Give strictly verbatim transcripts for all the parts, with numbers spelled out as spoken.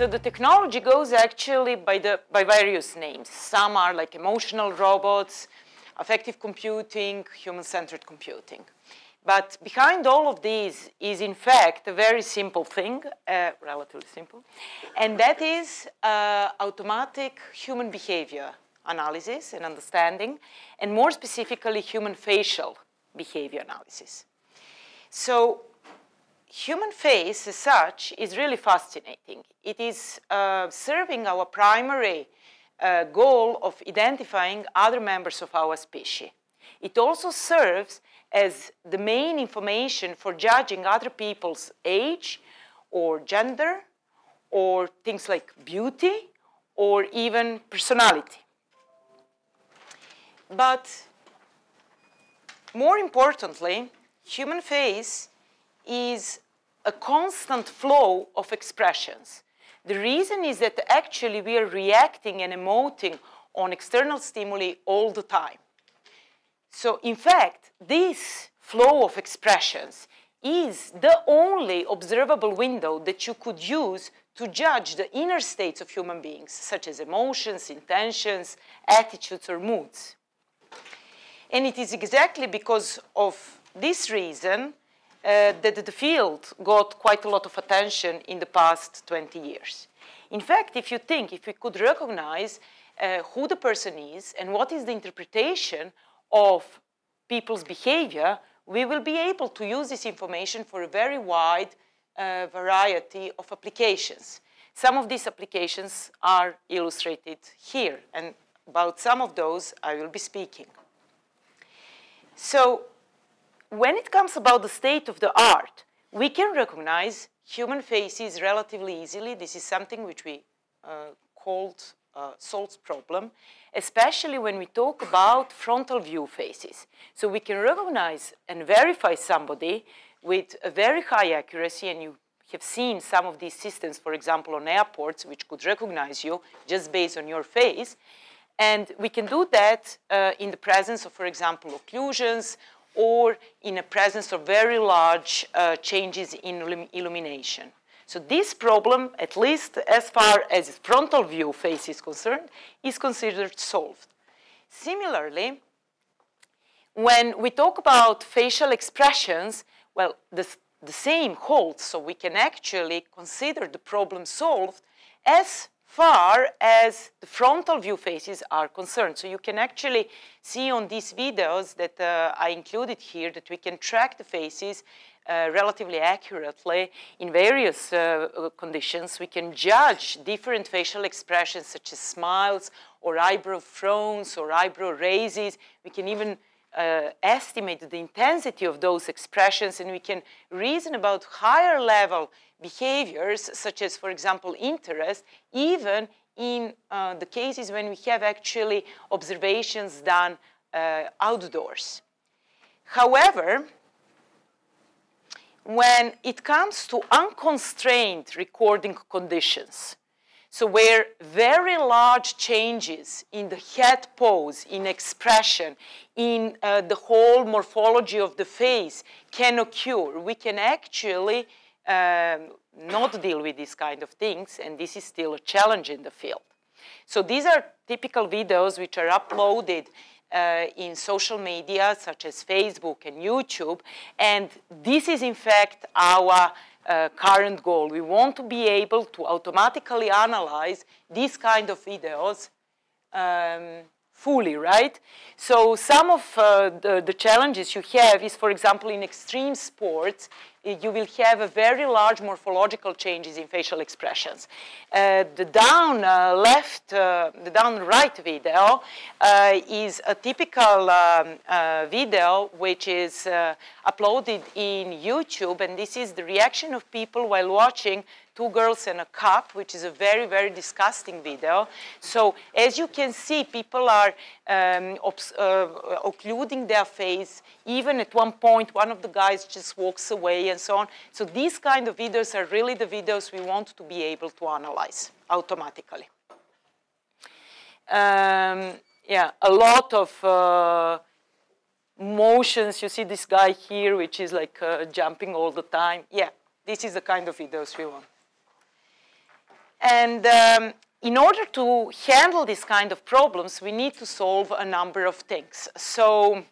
So the technology goes actually by, the, by various names. Some are like emotional robots, affective computing, human-centered computing. But behind all of these is, in fact, a very simple thing, uh, relatively simple, and that is uh, automatic human behavior analysis and understanding, and more specifically, human facial behavior analysis. So human face, as such, is really fascinating. It is uh, serving our primary uh, goal of identifying other members of our species. It also serves as the main information for judging other people's age or gender or things like beauty or even personality. But more importantly, human face is a constant flow of expressions. The reason is that actually we are reacting and emoting on external stimuli all the time. So, in fact, this flow of expressions is the only observable window that you could use to judge the inner states of human beings, such as emotions, intentions, attitudes, or moods. And it is exactly because of this reason uh, that the field got quite a lot of attention in the past twenty years. In fact, if you think, if we could recognize uh, who the person is and what is the interpretation of people's behavior, we will be able to use this information for a very wide uh, variety of applications. Some of these applications are illustrated here, and about some of those I will be speaking. So, when it comes about the state of the art, we can recognize human faces relatively easily. This is something which we uh, called Uh, Salt's problem, especially when we talk about frontal view faces. So we can recognize and verify somebody with a very high accuracy, and you have seen some of these systems, for example, on airports, which could recognize you just based on your face. And we can do that uh, in the presence of, for example, occlusions or in the presence of very large uh, changes in illumination. So this problem, at least as far as frontal view face is concerned, is considered solved. Similarly, when we talk about facial expressions, well, the, the same holds. So we can actually consider the problem solved as far as the frontal view faces are concerned. So you can actually see on these videos that uh, I included here that we can track the faces Uh, relatively accurately in various uh, conditions. We can judge different facial expressions such as smiles or eyebrow frowns or eyebrow raises. We can even uh, estimate the intensity of those expressions, and we can reason about higher level behaviors such as, for example, interest, even in uh, the cases when we have actually observations done uh, outdoors. However, when it comes to unconstrained recording conditions, so where very large changes in the head pose, in expression, in uh, the whole morphology of the face can occur, we can actually um, not deal with these kind of things, and this is still a challenge in the field. So these are typical videos which are uploaded Uh, in social media such as Facebook and YouTube, and this is in fact our uh, current goal. We want to be able to automatically analyze these kind of videos um, fully, right? So some of uh, the, the challenges you have is, for example, in extreme sports, you will have a very large morphological changes in facial expressions. Uh, the down uh, left, uh, the down right video uh, is a typical um, uh, video which is uh, uploaded in YouTube, and this is the reaction of people while watching Two Girls and a Cup, which is a very, very disgusting video. So as you can see, people are um, obs uh, occluding their face. Even at one point, one of the guys just walks away, and so on. So these kind of videos are really the videos we want to be able to analyze automatically. Um, yeah, a lot of uh, motions. You see this guy here, which is like uh, jumping all the time. Yeah, this is the kind of videos we want. And um, in order to handle these kind of problems, we need to solve a number of things. So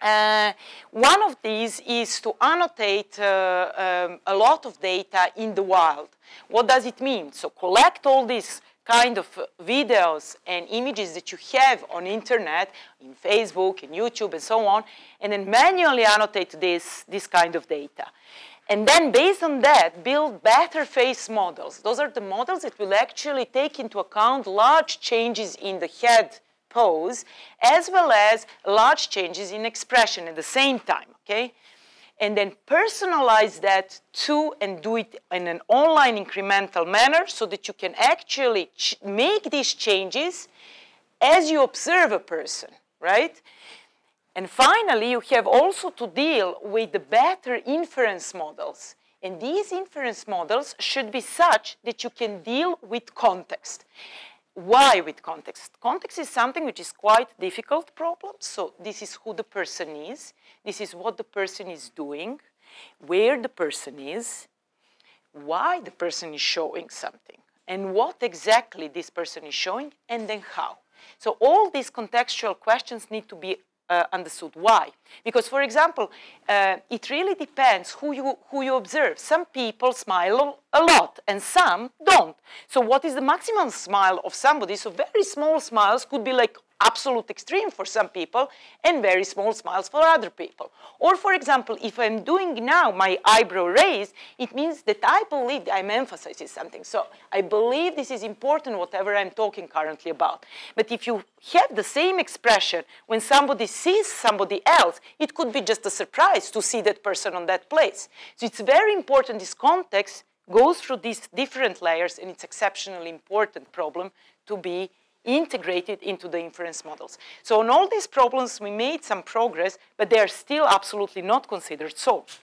uh, one of these is to annotate uh, um, a lot of data in the wild. What does it mean? So collect all these kind of videos and images that you have on internet, in Facebook, in YouTube, and so on, and then manually annotate this, this kind of data. And then based on that, build better face models. Those are the models that will actually take into account large changes in the head pose, as well as large changes in expression at the same time, okay? And then personalize that too, and do it in an online incremental manner so that you can actually ch make these changes as you observe a person, right? And finally, you have also to deal with the better inference models. And these inference models should be such that you can deal with context. Why with context? Context is something which is quite difficult problem. So this is who the person is. This is what the person is doing, where the person is, why the person is showing something, and what exactly this person is showing, and then how. So all these contextual questions need to be uh, understood. Why? Because, for example, uh, it really depends who you, who you observe. Some people smile a lot, and some don't. So what is the maximum smile of somebody? So very small smiles could be like absolute extreme for some people, and very small smiles for other people. Or, for example, if I'm doing now my eyebrow raise, it means that I believe I'm emphasizing something. So I believe this is important, whatever I'm talking currently about. But if you have the same expression when somebody sees somebody else, it could be just a surprise to see that person on that place. So it's very important this context goes through these different layers, and it's an exceptionally important problem to be integrated into the inference models. So on all these problems, we made some progress, but they are still absolutely not considered solved.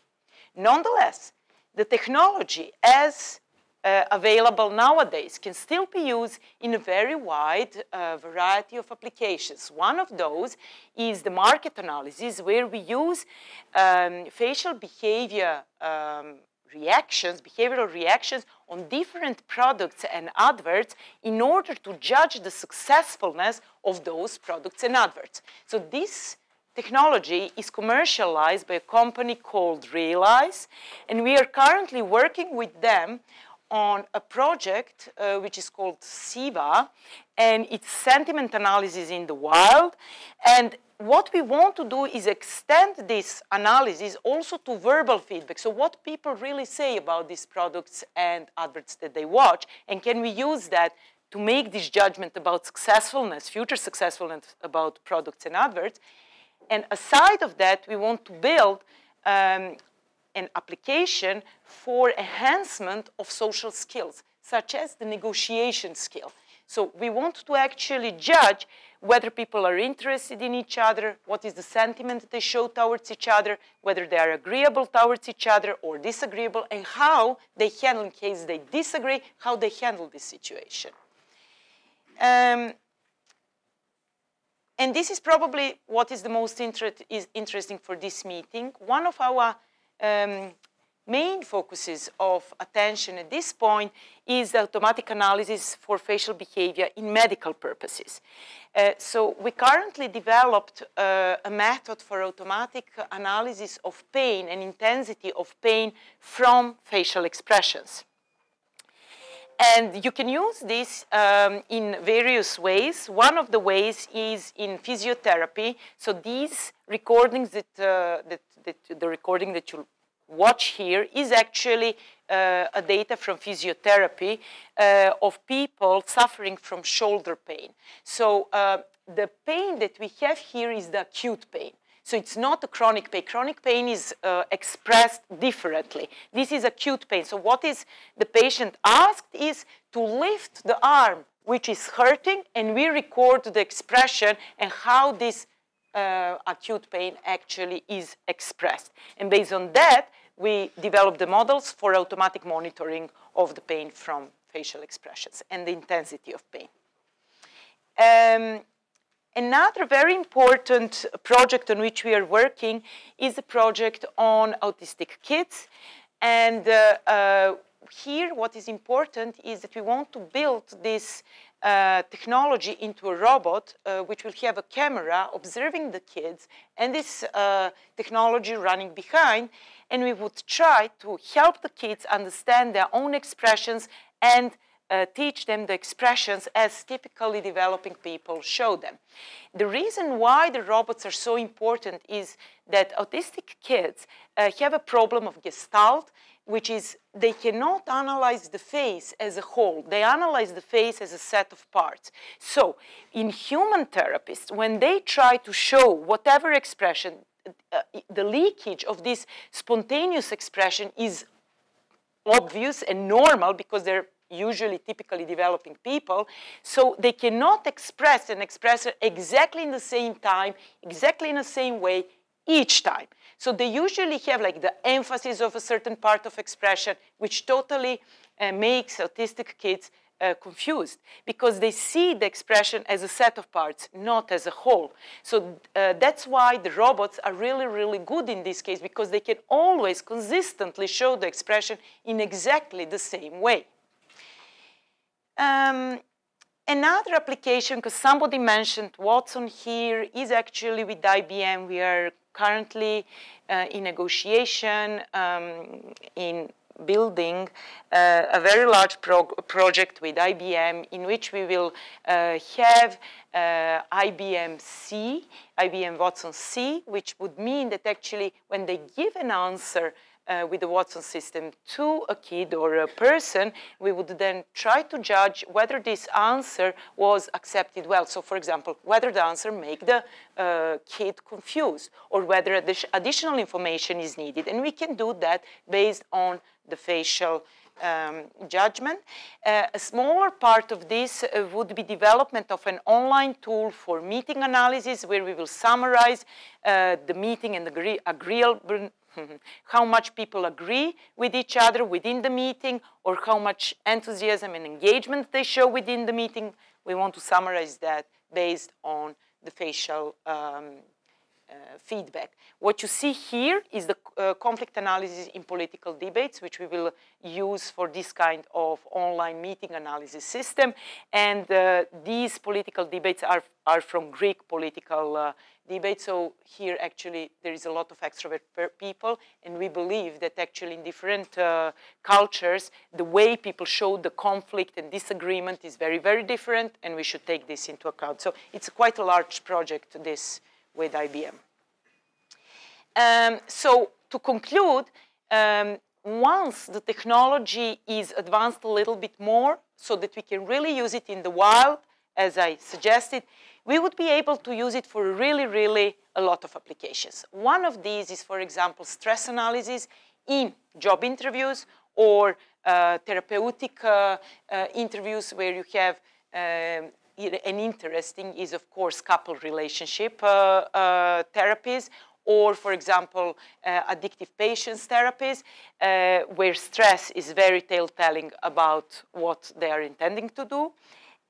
Nonetheless, the technology as uh, available nowadays can still be used in a very wide uh, variety of applications. One of those is the market analysis, where we use um, facial behavior um, reactions, behavioral reactions on different products and adverts in order to judge the successfulness of those products and adverts. So this technology is commercialized by a company called Realize, and we are currently working with them on a project uh, which is called SIVA, and it's sentiment analysis in the wild. And what we want to do is extend this analysis also to verbal feedback. So what people really say about these products and adverts that they watch, and can we use that to make this judgment about successfulness, future successfulness about products and adverts. And aside of that, we want to build um, an application for enhancement of social skills, such as the negotiation skill. So we want to actually judge whether people are interested in each other, what is the sentiment that they show towards each other, whether they are agreeable towards each other or disagreeable, and how they handle, in case they disagree, how they handle this situation. Um, and this is probably what is the most inter is interesting for this meeting. One of our um, main focuses of attention at this point is the automatic analysis for facial behavior in medical purposes. Uh, so we currently developed uh, a method for automatic analysis of pain and intensity of pain from facial expressions. And you can use this um, in various ways. One of the ways is in physiotherapy. So these recordings that, uh, that, that the recording that you watch here is actually uh, a data from physiotherapy uh, of people suffering from shoulder pain. So uh, the pain that we have here is the acute pain. So it's not a chronic pain. Chronic pain is uh, expressed differently. This is acute pain. So what is the patient asked is to lift the arm which is hurting, and we record the expression and how this uh, acute pain actually is expressed. And based on that, we developed the models for automatic monitoring of the pain from facial expressions and the intensity of pain. Um, another very important project on which we are working is a project on autistic kids. And uh, uh, here what is important is that we want to build this uh, technology into a robot uh, which will have a camera observing the kids and this uh, technology running behind, and we would try to help the kids understand their own expressions and Uh, teach them the expressions as typically developing people show them. The reason why the robots are so important is that autistic kids uh, have a problem of gestalt, which is they cannot analyze the face as a whole. They analyze the face as a set of parts. So in human therapists, when they try to show whatever expression, uh, the leakage of this spontaneous expression is obvious and normal because they're usually typically developing people, so they cannot express an expressor exactly in the same time, exactly in the same way each time. So they usually have like the emphasis of a certain part of expression, which totally uh, makes autistic kids uh, confused because they see the expression as a set of parts, not as a whole. So uh, that's why the robots are really, really good in this case, because they can always consistently show the expression in exactly the same way. Um, another application, because somebody mentioned Watson here, is actually with I B M. We are currently uh, in negotiation um, in building uh, a very large pro project with I B M in which we will uh, have uh, I B M C, I B M Watson C, which would mean that actually when they give an answer Uh, with the Watson system to a kid or a person, we would then try to judge whether this answer was accepted well. So, for example, whether the answer make the uh, kid confused or whether additional information is needed. And we can do that based on the facial um, judgment. Uh, a smaller part of this uh, would be development of an online tool for meeting analysis where we will summarize uh, the meeting and agree agreeable how much people agree with each other within the meeting or how much enthusiasm and engagement they show within the meeting. We want to summarize that based on the facial um, uh, feedback. What you see here is the uh, conflict analysis in political debates, which we will use for this kind of online meeting analysis system. And uh, these political debates are, are from Greek political uh, debate. So here actually there is a lot of extrovert people, and we believe that actually in different uh, cultures the way people show the conflict and disagreement is very, very different, and we should take this into account. So it's quite a large project, this with I B M. Um, so to conclude, um, once the technology is advanced a little bit more so that we can really use it in the wild, as I suggested, we would be able to use it for really, really a lot of applications. One of these is, for example, stress analysis in job interviews or uh, therapeutic uh, uh, interviews where you have um, an interesting is, of course, couple relationship uh, uh, therapies or, for example, uh, addictive patients therapies uh, where stress is very tale-telling about what they are intending to do.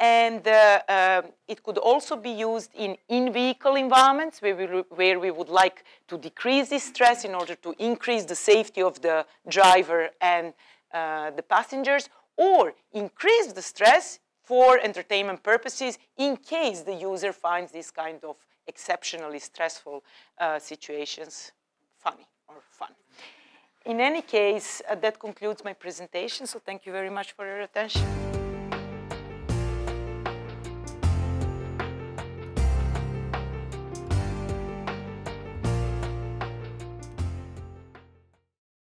And uh, uh, it could also be used in in-vehicle environments where we, where we would like to decrease the stress in order to increase the safety of the driver and uh, the passengers, or increase the stress for entertainment purposes in case the user finds these kind of exceptionally stressful uh, situations funny or fun. In any case, uh, that concludes my presentation. So thank you very much for your attention.